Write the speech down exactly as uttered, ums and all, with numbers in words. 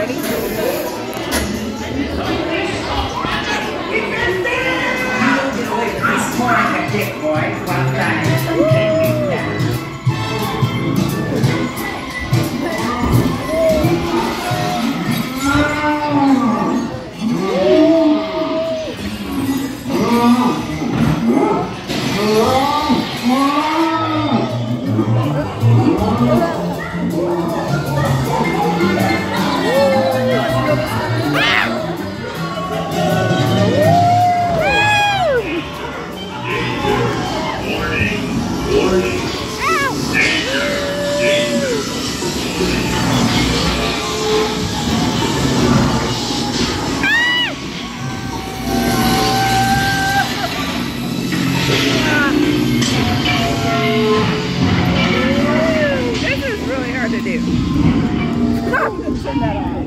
This is really hard to do. Turn that on.